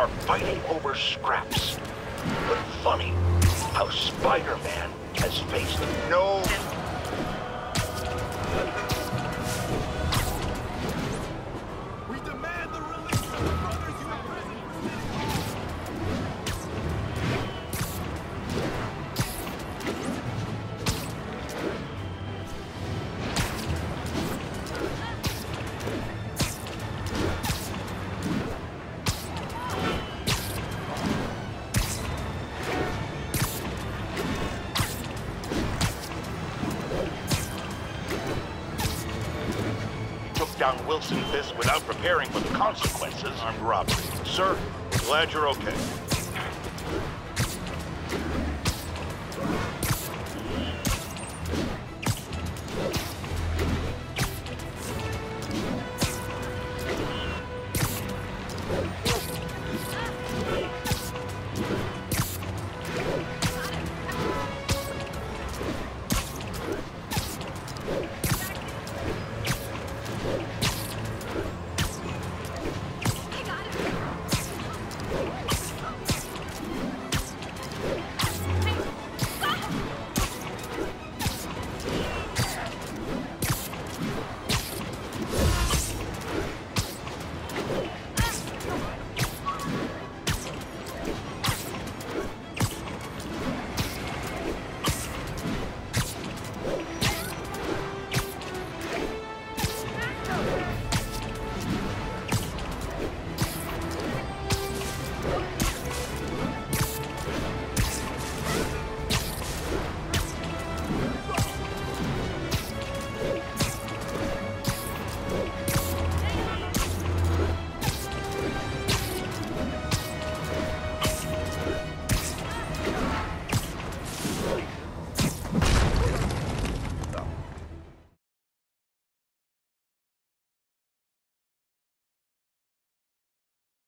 are fighting over scraps. But funny how Spider-Man has faced no... down Wilson Fisk without preparing for the consequences. Armed robbery. Sir, glad you're okay.